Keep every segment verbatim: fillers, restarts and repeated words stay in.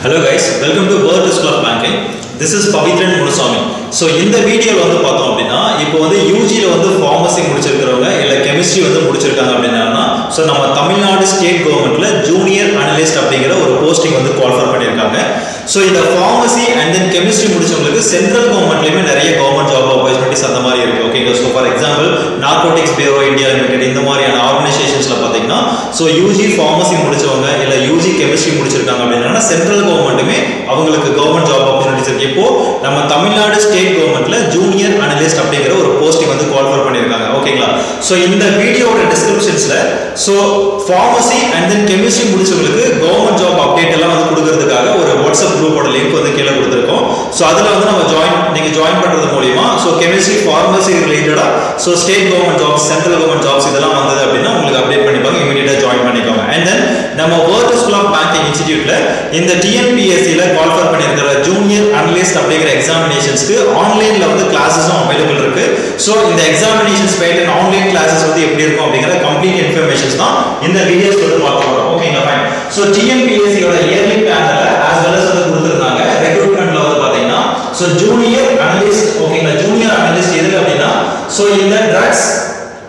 Hello guys, welcome to VERT School of Banking. This is Pavithran Munaswami. So in the video வந்து பார்த்தோம் அப்படினா இப்போ வந்து U G ல வந்து pharmacy முடிச்சிருக்கறவங்க இல்ல chemistry வந்து முடிச்சிருக்காங்க அப்படினா சோ நம்ம தமிழ்நாடு ஸ்டேட் கவர்மெண்ட்ல ஜூனியர் அனலிஸ்ட் அப்படிங்கற ஒரு போஸ்டிங் வந்து குவாலிஃபை பண்ணிருக்காங்க. சோ இந்த pharmacy and then chemistry முடிச்சவங்களுக்கு சென்ட்ரல் கவர்மெண்ட்லயே நிறைய கவர்மெண்ட் ஜாப் opportunities அந்த மாதிரி இருக்கு. ஓகேங்க. So for example Narcotics Bureau India Limited இந்த மாதிரியான ஆர்கனைசேஷன்ஸ்ல பாத்தீங்கன்னா சோ U G pharmacy முடிச்சவங்க இல்ல U G chemistry முடிச்சிருக்காங்க அப்படினா சென்ட்ரல் கவர்மெண்ட்மே அவங்களுக்கு கவர்மெண்ட் ஜாப் opportunities இருக்கு. இப்போ நம்ம தமிழ்நாடு ஸ்டேட் கவர்மெண்ட்ல ஜூனியர் அனலிஸ்ட் அப்படிங்கற ஒரு போஸ்டிங் வந்து குவாலிஃபை பண்ணிருக்காங்க. ஓகேங்களா. சோ இந்த வீடியோவோட டிஸ்கிரிப்ஷன்ஸ்ல so pharmacy and then chemistry முடிச்சவங்களுக்கு கவர்மெண்ட் ஜாப் அப்டேட் எல்லாம் வந்து கொடுக்கிறதுக்காக ஒரு WhatsApp குரூப்போட லிங்க் வந்து கீழ கொடுத்திருக்கோம். சோ அதுல வந்து நம்ம ஜாயின் நீங்க ஜாயின் பண்றது மூலமா சோ chemistry pharmacy ரிலேட்டடா so state government jobs central government jobs இதெல்லாம் வந்தது அப்படினா உங்களுக்கு அப்டேட் பண்ணிப்பாங்க. இமிடியேட்டா ஜாயின் பண்ணிக்கோங்க. and then நம்ம VERT School of Banking இன்ஸ்டிடியூட்ல இந்த T N P S C ல குவாலிஃபை பண்ணிருக்கிற ஜூனியர் அனலிஸ்ட் அப்படிங்கற எக்ஸாமினேஷன்ஸ்க்கு ஆன்லைன்ல வந்து கிளாसेसம் அவேilable இருக்கு. சோ இந்த எக்ஸாமினேஷன்ஸ் பேட்டர்ன் ஆன்லைன் கிளாसेस வந்து எப்படி இருக்கும் அப்படிங்கற கம்ப்ளீட் இன்ஃபர்மேஷன்ஸ் தான் இந்த வீடியோஸ்ல வந்து பார்க்க போறோம். ஓகேங்களா. Fine. So T N P S C யோட இயர்லி பிளான்ல as well as வந்து கொடுத்திருக்காங்க. ரெக்ரூட்மென்ட்ல வந்து பாத்தீங்கன்னா சோ ஜூனியர் அனலிஸ்ட் ஓகேங்களா ஜூனியர் அனலிஸ்ட் எதுக்கு அப்படினா சோ இந்த ட்ரக்ஸ்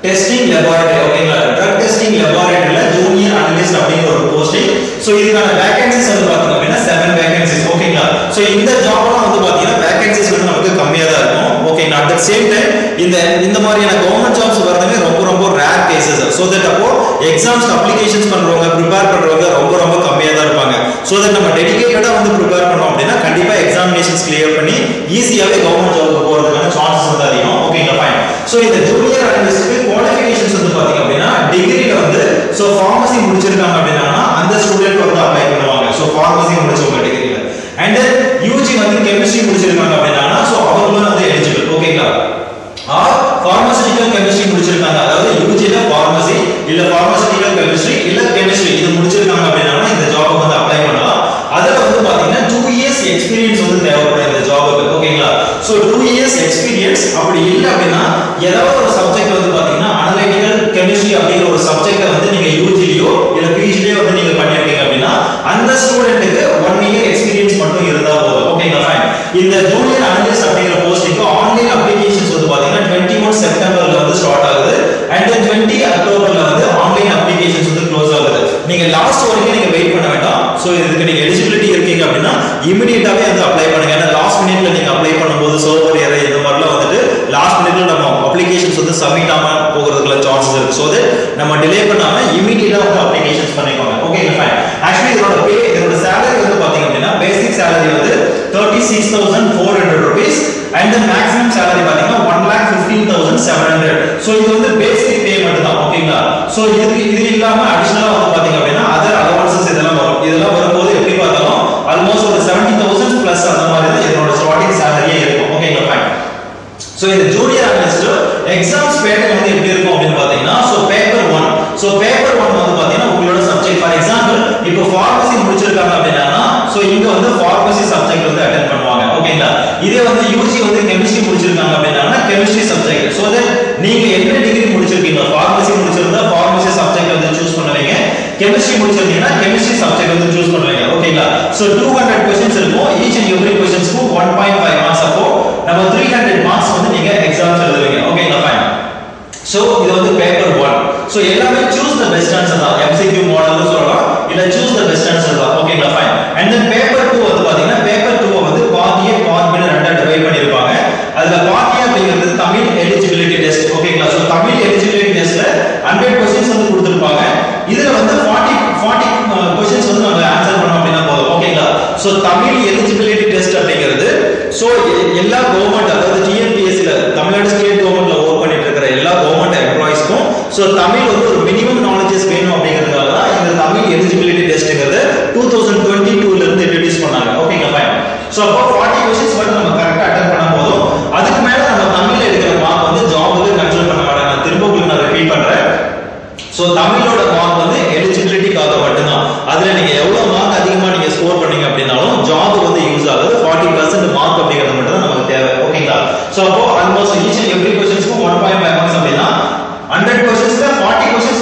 டெஸ்டிங் லேபரேட்டரி ஓகேங்களா ட்ரக் டெஸ்டிங் லேபரேட்டரில ஜூனியர் அனலிஸ்ட் அப்படிங்கற ஒரு போஸ்டிங். சோ இதுக்கான வேகன்சிஸ் வந்து பாத்தீங்க அப்படினா seven வேகன்சிஸ் ஓகேங்களா. சோ இந்த ஜாப்ல வந்து பாத்தீங்கன்னா வேகன்சிஸ் வந்து நமக்கு கம்மியா தான் இருக்கும். ஓகேங்களா. at the same time இந்த இந்த மாதிரியான கவர்மெண்ட் ஜாப்ஸ் வரதுமே ரொம்ப ரொம்ப ரேர் கேसेस. சோ தட் அப்போ எக்ஸாம்ஸ் அப்ளிகேஷன்ஸ் பண்றவங்க ப்ரிப்பேர் பண்றவங்க ரொம்ப ரொம்ப கம்மியா தான் இருப்பாங்க. சோ தட் நம்ம டெடிகேட்டடா வந்து ப்ரிப்பேர் பண்ணோம் அப்படினா கண்டிப்பா எக்ஸாமினேஷன்ஸ் கிளியர் பண்ணி ஈஸியாவே கவர்மெண்ட் ஜாப்க்கு போறதுக்கான சான்சஸ் வந்து அதிகம். ஓகேங்களா. ஃபைன். சோ இந்த ஜூனியர் அனலிஸ்ட்க்கு குவாலிஃபிகேஷன்ஸ் வந்து பாத்தீங்க அப்படினா டிகிரில வந்து சோ pharmacy முடிச்சிருக்காங்க அப்படினா அந்த ஸ்டூடண்ட் வந்து அப்ளை பண்ணுவாங்க. சோ pharmacy முடிச்சவங்க டிகிரில and then U G வந்து chemistry முடிச்சிருக்காங்க அப்படினா சோ அவங்களும் வந்து eligible. ஓகேங்களா. ஆர் pharmaceutical chemistry முடிச்சிருக்காங்க அதாவது U G ல pharmacy இல்ல pharmaceutical chemistry இல்ல chemistry இது முடிச்சிருக்காங்க அப்படினா இந்த ஜாப்க்கு வந்து அப்ளை பண்ணலாம். அதுல வந்து பாத்தீங்கன்னா two years experience வந்து தேவைப்படும் இந்த ஜாப்க்கு. ஓகேங்களா. சோ two years experience அப்படி இல்ல அப்படினா ஏதாவது ஒரு சப்ஜெக்ட் வந்து பாத்தீங்கன்னா அனலிட்டிகல் கெமிஸ்ட்ரி அப்படிங்கற ஒரு சப்ஜெக்ட்ட வந்து நீங்க யூஜிலியோ இல்ல பிஜிலியோ வந்து நீங்க பண்ணிட்டீங்க அப்படினா அந்த ஸ்டூடண்ட்க்கு one year எக்ஸ்பீரியன்ஸ் மட்டும் இருந்தா போதும். ஓகேங்களா. ஃபைன். இந்த ஜூனியர் அனலிஸ்ட் அப்படிங்கற போஸ்டிங்க்கு ஆன்லைன் அப்ளிகேஷன்ஸ் வந்து பாத்தீங்கன்னா twenty-first Septemberல வந்து ஸ்டார்ட் ஆகுது and then twentieth Octoberல வந்து ஆன்லைன் அப்ளிகேஷன்ஸ் வந்து க்ளோஸ் ஆகுது. நீங்க லாஸ்ட் வரைக்கும் நீங்க வெயிட் பண்ண வேண்டாம். சோ இதுக்கு நீங்க எலிஜிபிலிட்டி இருக்கீங்க அப்படினா இமிடியேட்டாவே வந்து அப்ளை பண்ணுங்க. ஏன்னா லாஸ்ட் மினிட்ல நீங்க அப்ளை பண்ணும்போது சர்வர் எரர் இந்த மாதிரிலாம் வந்துட்டு லாஸ்ட் மினிட்ல நம்ம அப்ளிகேஷன்ஸ் வந்து சப்மிட் ஆகாம போகிறதுக்குள்ள சான்சஸ் இருக்கு. சோ தே நம்ம டிலே பண்ணாம இமிடியேட்டா வந்து அப்ளிகேஷன்ஸ் பண்ணிக்கோங்க. ஓகேங்களா. ஃபைன். एक्चुअली இதோட பே இதோட salary வந்து பாத்தீங்க அப்படினா பேசிக் salary வந்து thirty-six thousand four hundred rupees and the maximum salary பாத்தீங்கன்னா one lakh fifteen thousand seven hundred. So இது வந்து பேசிக் பே மட்டும்தான். ஓகேங்களா. சோ இது இது இல்லாம அடிஷனலா வந்து பாத்தீங்க அப்படினா அதர் அலவன்சஸ் இதெல்லாம் வரும். இதெல்லாம் வரும்போது எப்படி பார்த்தாலும் almost ஒரு seventy thousand plus அந்த மாதிரி தான் இதோட starting salary இருக்கும். ஓகேங்களா. ஃபைன். சோ இந்த ஜூனியர் அனலிஸ்ட் எக்ஸாம்ஸ் பேட்டர்ன் வந்து எப்படி இருக்கும் அப்படினு பாத்தீங்கன்னா so paper one so paper one வந்து பாத்தீங்கன்னா உங்களோட சப்ஜெக்ட் ஃபார் எக்ஸாம்பிள் இப்போ pharmacy முடிச்சிருக்காங்க அப்படினா சோ இங்க வந்து pharmacy சப்ஜெக்ட் வந்து அட்டெண்ட் பண்ணுவாங்க. ஓகேங்களா. இதே வந்து U G வந்து chemistry முடிச்சிருக்காங்க அப்படினா chemistry சப்ஜெக்ட். சோ தட் நீங்க என்ன டிகிரி முடிச்சிருக்கீங்க pharmacy முடிச்சிருந்தா pharmacy சப்ஜெக்ட் வந்து चूஸ் பண்ணுவீங்க. chemistry முடிச்சிருந்தீங்கன்னா chemistry சப்ஜெக்ட் வந்து चूஸ் பண்ணுவீங்க. ஓகேங்களா. சோ two hundred questions இருக்கும். each and every questions க்கு one point five marks அப்போ நம்ம three hundred marks வந்து நீங்க எக்ஸாம்ஸ் எழுதுவீங்க. ஓகேங்களா. ஃபைன். சோ இது வந்து பேப்பர் one. சோ எல்லாமே choose the best answer தான். M C Q மாடல்ல சொல்லலாம் இல்ல choose the best answer தான். ஓகேங்களா. Fine. and then paper two வந்து பாத்தீங்கன்னா பேப்பர் two வந்து பார்ட் A பார்ட் B ன்னு ரெண்டா டிவைட் பண்ணிருப்பாங்க. அதுல பார்ட் A அப்படிங்கிறது தமிழ் எலிஜிபிலிட்டி டெஸ்ட். ஓகேங்களா. சோ தமிழ் எலிஜிபிலிட்டி டெஸ்ட்ல one hundred questions வந்து கொடுத்திருப்பாங்க. இதுல வந்து forty forty questions வந்து நம்ம ஆன்சர் பண்ணோம் அப்படினா போதும். ஓகேங்களா. சோ தமிழ் எலிஜிபிலிட்டி டெஸ்ட் அப்படிங்கிறது சோ எல்லா கவர்மெண்ட் அதாவது T N P S C ல தமிழ்நாடு ஸ்டேட் கவர்மெண்ட்ல வர்க் பண்ணிட்டு இருக்கிற எல்லா கவர்மெண்ட் எம்ப்ளாயிஸ்க்கும் சோ தமிழ் வந்து ஒரு மினிமம் knowledge வேணும் அப்படிங்கிறதுனால தான் இந்த தமிழ் எலிஜிபிலிட்டி டெஸ்ட்ங்கிறது twenty twenty-two ல இருந்து இன்ட்ரோ듀ஸ் பண்ணாங்க. ஓகேங்களா. ஃபைன். சோ அப்போ forty questions வந்து நம்ம கரெக்ட்டா அட்டெண்ட் பண்ணா போதும். அதுக்கு மேல நம்ம தமிழ்ல எடுக்கிற மார்க் வந்து ஜாப்க்கு கன்சிடர் பண்ண மாட்டாங்க. நான் திரும்ப உங்களுக்கு நான் ரிப்பீட் பண்றேன். சோ தமிழோட மார்க் வந்து எலிஜிபிலிட்டிக்காக மட்டும் தான். அதுல நீங்க எவ்வளவு மார்க் அதிகமா நீங்க ஸ்கோர் பண்ணீங்க அப்படினாலும் ஜாப் வந்து யூஸ் ஆகுது. forty percent மார்க் அப்படிங்கிறது மட்டும் தான் நமக்கு தேவை. ஓகேங்களா. சோ அப்போ almost each and every questions க்கு one point five marks அப்படினா one hundred questions ல forty questions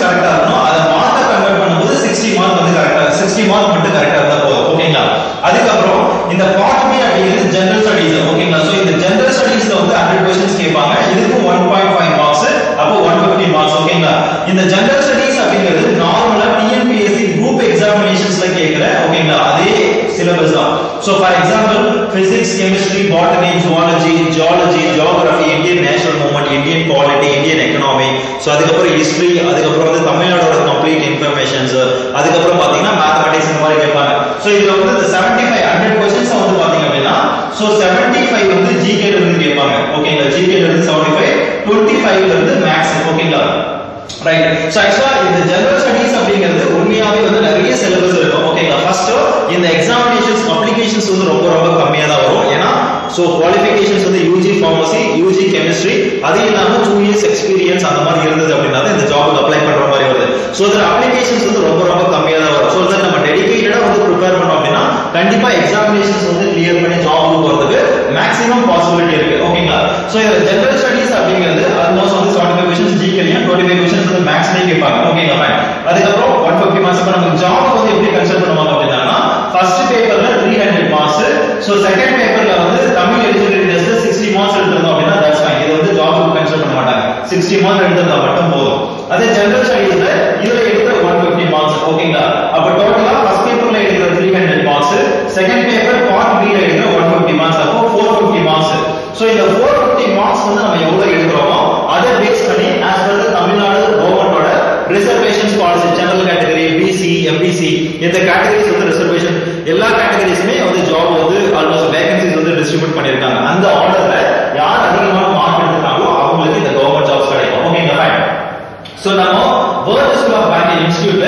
in the part B it is general studies okay so in the general studies la undu one hundred questions kepaanga idhukku one point five marks appo one hundred fifty marks okay la in the general studies apingiradhu normal T N P S C group examinations la kekra okay la adhe syllabus da so for example physics chemistry botany zoology geology geography Indian national movement Indian polity Indian economy so adukapra history adukapra vandu Tamil Nadu oda complete informations adukapra pathina mathematics indha mari kepanga so idhula vandu the seventy-five hundred questions vandu pathinga appadina so seventy-five vandu G K la irundhu kepanga okay la G K la irundhu seventy-five twenty-five la irundhu max okay la right so actually in the general studies appadingiradhu ummiyave vandu nariya syllabus irukum okay la first in the examinations applications vandu romba romba kammiya da varum ena so qualifications vandu U G pharmacy U G chemistry adhu illama two years experience andha mari irundhudu appadina da indha job ku apply pandra mari varudhu so the applications vandu romba romba kammiya da varum so that nama dedicated ah vandu prepare pannom appadina kandipa examinations vandu clear panni job ku poradhukku maximum possibility irukku okay la so in general studies appadingiradhu almost vandu seventy-five questions G K la twenty-five questions vandu max la kepanga okay la fine adukku appo one hundred fifty marks ku namak job ku eppadi consider pannuvaanga appadina first paper la three hundred marks so second paper la vandu Tamil eligibility test sixty marks edutradhu appadina that's fine idu vandu job ku consider panna mattaanga sixty marks edutradha mattum podum adhe general studies la idhula edutha one hundred fifty marks okay la appo total la first paper la edutha three hundred marks second paper part B la edutha one hundred fifty marks appo four hundred fifty marks so idha four hundred fifty marks vandu nama evlo edukromo adhe base panni as per the Tamil Nadu government oda reservations policy general category B C M B C இந்த categories வந்து reservation எல்லா categoriesமே வந்து job வந்து almost vacancies வந்து distribute பண்ணிருக்காங்க அந்த ஆர்டர்ல யார் அதிகமான மார்க் எடுத்தாங்களோ அவங்களுக்கு இந்த கவர்மெண்ட் ஜாப்ஸ் கிடைக்கும் ஓகேங்க ஃபைன் சோ நம்ம VERT School of Banking Institute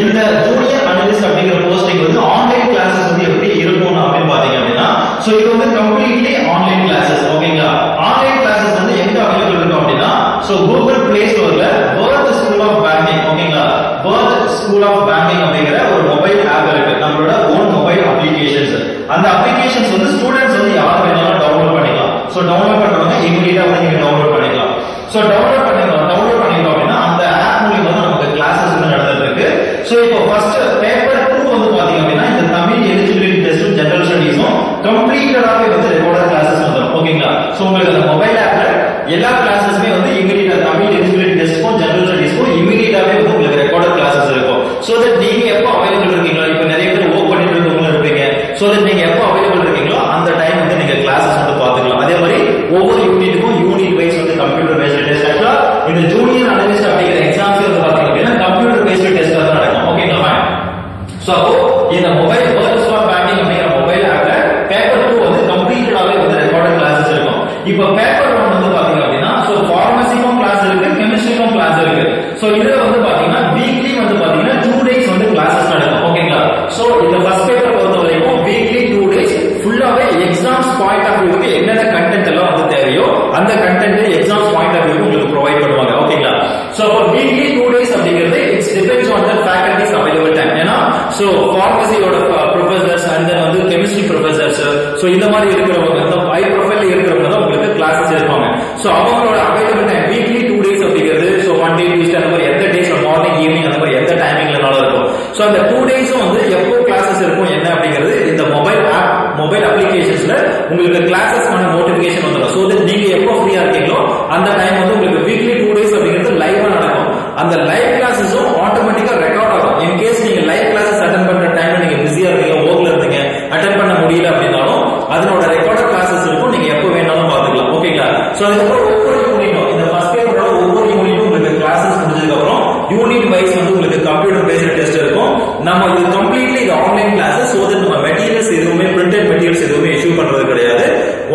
இந்த junior analyst அப்படிங்கற போஸ்டிங் வந்து ஆன்லைன் கிளாसेस வந்து எப்படி இருக்கும் அப்படினு பாத்தீங்க அப்படினா சோ இது வந்து completely online classes ஓகேங்களா online classes வந்து எங்க available இருக்கும் அப்படினா சோ Google Play Store ல VERT School of Banking ஓகேங்களா VERT School of Banking அப்படிங்கற ஒரு மொபைல் ஆப் இருக்கு நம்மளோட own mobile applications அந்த applications வந்து ஸ்டூடண்ட்ஸ் வந்து யார் வேணாலும் டவுன்லோட் பண்ணிக்கலாம் சோ டவுன்லோட் பண்றவங்க இமிடியேட்டா வந்து நீங்க டவுன்லோட் பண்ணிக்கலாம் சோ டவுன்லோட் பண்ணுங்க டவுன்லோட் பண்ணீங்க அப்படினா அந்த ஆப் மூலமா நமக்கு classes வந்து நடந்துட்டு இருக்கு சோ இப்போ first paper two வந்து பாத்தீங்க அப்படினா இந்த Tamil eligibility test general studies கம்ப்ளீட்டடாவே வந்து ரெக்கார்டட் classes வந்துரும் ஓகேங்களா சோ உங்களுக்கு அந்த மொபைல் ஆப்ல எல்லா classes-மே வந்து இமிடியேட்டா Tamil eligibility test for general studies for இமிடியேட்டாவே வந்து உங்களுக்கு ரெக்கார்டட் classes இருக்கும் so that நீங்க எப்ப available இருக்கீங்களோ இப்போ நிறைய பேர் work பண்ணிட்டு இருக்கவங்க இருப்பீங்க so that நீங்க எப்ப available இருக்கீங்களோ அந்த டைம் வந்து நீங்க classes வந்து பாத்துக்கலாம் அதே மாதிரி ஒவ்வொரு யூனிட்டுக்கும் யூனிட் வைஸ் வந்து கம்ப்யூட்டர் பேஸ்ட் டெஸ்ட் ஆக்சுவலா இந்த ஜூனியர் அனலிஸ்ட் அப்படிங்கற எக்ஸாம்ஸ் வந்து பாத்தீங்க அப்படின்னா கம்ப்யூட்டர் பேஸ்ட் டெஸ்ட் தான் நடக்கும் ஓகேங்களா ஃபைன் சோ அப்போ இந்த mobile VERT School of Banking அப்படிங்கற மொபைல் ஆப்ல பேப்பர் two வந்து கம்ப்ளீட்டடாவே வந்து ரெக்கார்டட் classes இருக்கும் இப்போ பேப்பர் one வந்து பாத்தீங்க அப்படின்னா சோ ஃபார்மசிக்கும் class இருக்கு கெமிஸ்ட்ரிக்கும் class இருக்கு சோ இதுல வந்து பாத்தீங்கன்னா வீக்லி வந்து பாத்தீங்கன்னா two days வந்து classes நடக்கும் ஓகேங்களா சோ இந்த ஃபர்ஸ்ட் பேப்பர் பொறுத்த வரைக்கும் வீக்லி two days ஃபுல்லாவே எக்ஸாம்ஸ் பாயிண்ட் ஆஃப் வியூக்கு என்னென்ன கண்டென்ட் எல்லாம் வந்து தேவையோ அந்த கண்டென்ட் எக்ஸாம்ஸ் பாயிண்ட் ஆஃப் வியூக்கு உங்களுக்கு ப்ரொவைட் பண்ணுவாங்க ஓகேங்களா சோ அப்ப வீக்லி two days அப்படிங்கிறது it's depends on the faculties available time ஏனா சோ ஃபார்மசியோட ப்ரொஃபசர்ஸ் அண்ட் தென் வந்து கெமிஸ்ட்ரி ப்ரொஃபசர்ஸ் சோ இந்த மாதிரி இருக்குறவங்க அந்த ஹை ப்ரொஃபைல்ல இருக்குறவங்க தான் உங்களுக்கு classes எடுப்பாங்க சோ அவங்களோட available time weekly two days அப்படிங்கிறது சோ Monday Tuesday அந்த மாதிரி எந்த டேஸ்ல மார்னிங் ஈவினிங் அந்த மாதிரி எந்த டைமிங்லனால இருக்கும் சோ அந்த two days-ம் வந்து எப்போ classes இருக்கும் என்ன அப்படிங்கிறது இந்த மொபைல் ஆப் மொபைல் அப்ளிகேஷன்ஸ்ல உங்களுக்கு classes-க்கான நோட்டிஃபிகேஷன் வந்துரும் சோ that நீங்க எப்போ ஃப்ரீயா இருக்கீங்களோ அந்த டைம் வந்து உங்களுக்கு வீக்லி two days அப்படிங்கிறது லைவா நடக்கும் அந்த லைவ் classes-ம் ஆட்டோமேட்டிக்கா ரெக்கார்ட் ஆகும் in case நீங்க லைவ் classes attend பண்ற டைம்ல நீங்க பிஸியா இருக்கீங்க work-ல இருக்கீங்க attend பண்ண முடியல அப்படினாலும் அதனோட ரெக்கார்டட் classes இருக்கும் நீங்க எப்போ வேணாலும் பாத்துக்கலாம் ஓகேங்களா சோ அதுக்கு ஒவ்வொரு யூனிட்டும் இந்த ஃபர்ஸ்ட் பேப்பரோட ஒவ்வொரு யூனிட்டும் உங்களுக்கு classes முடிஞ்சதுக்கு அப்புறம் யூனிட் வைஸ் வந்து உங்களுக்கு கம்ப்யூட்டர் பேஸ்ட் டெஸ்ட் இருக்கும் நம்ம இது கம்ப்ளீட்லி இது ஆன்லைன் classes so that நம்ம மெட்டீரியல்ஸ் எதுவுமே printed materials எதுவுமே இஷ்யூ பண்றது கிடையாது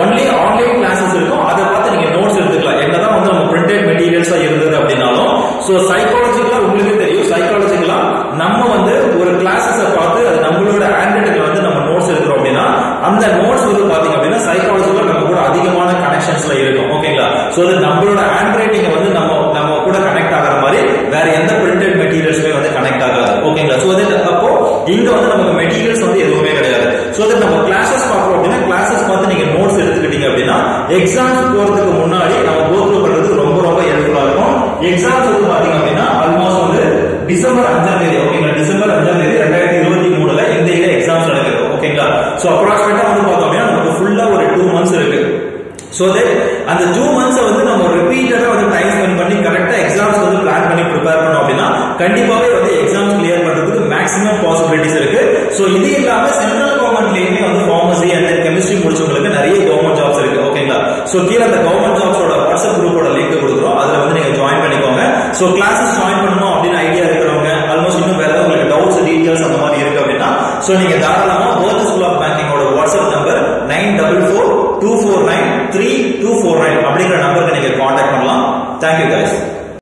only ஆன்லைன் classes இருக்கும் அத பார்த்து நீங்க நோட்ஸ் எடுத்துக்கலாம் என்னதான் வந்து நம்ம printed materials-ஆ இருந்தது அப்படினாலும் சோ சைக்காலஜிக்கலா உங்களுக்கு தெரியும் சைக்காலஜிக்கலா நம்ம வந்து ஒரு classes-ஐ பார்த்து அது நம்மளோட ஹேண்ட்ரைட்டிங்ல வந்து நம்ம நோட்ஸ் எடுக்கிறோம் அப்படினா அந்த நோட்ஸ் வந்து பாத்தீங்க அப்படினா சைக்காலஜிக்கலா நம்ம கூட அதிகமான கனெக்ஷன்ஸ்ல இருக்கும் ஓகேங்களா சோ that நம்மளோட ஹேண்ட்ரைட்டிங் வந்து நம்ம நம்ம கூட கனெக்ட் ஆகற மாதிரி வேற எந்த printed materials-மே வந்து கனெக்ட் ஆகாது ஓகேங்களா சோ that அப்போ இங்க வந்து நமக்கு materials வந்து எதுவுமே கிடையாது சோ that நம்ம classes பார்க்கறோம் அப்படினா classes பார்த்து நீங்க நோட்ஸ் எடுத்துக்கிட்டீங்க அப்படினா எக்ஸாம்ஸ் போறதுக்கு முன்னாடி நம்ம கோ த்ரூ பண்றது ரொம்ப ரொம்ப ஹெல்ப்ஃபுல்லா இருக்கும் எக்ஸாம்ஸ் வந்து பாத்தீங்க அப்படினா ஆல்மோஸ்ட் வந்து டிசம்பர் அஞ்சாம் தேதி ஓகேங்களா டிசம்பர் அஞ்சாம் தேதி twenty twenty-three ல இந்த இந்த எக்ஸாம்ஸ் நடக்குது ஓகேங்களா So approximately full two months. So that and the two months we will repeat time spend correct exams plan prepare prepare exams clear maximum possibilities. So this is central government pharmacy and then chemistry government jobs. Okay, so here the government jobs WhatsApp group link join. So classes join idea almost doubts details so you can VERT School of Banking WhatsApp number nine four four two four nine three two four nine. Number contact. Thank you guys.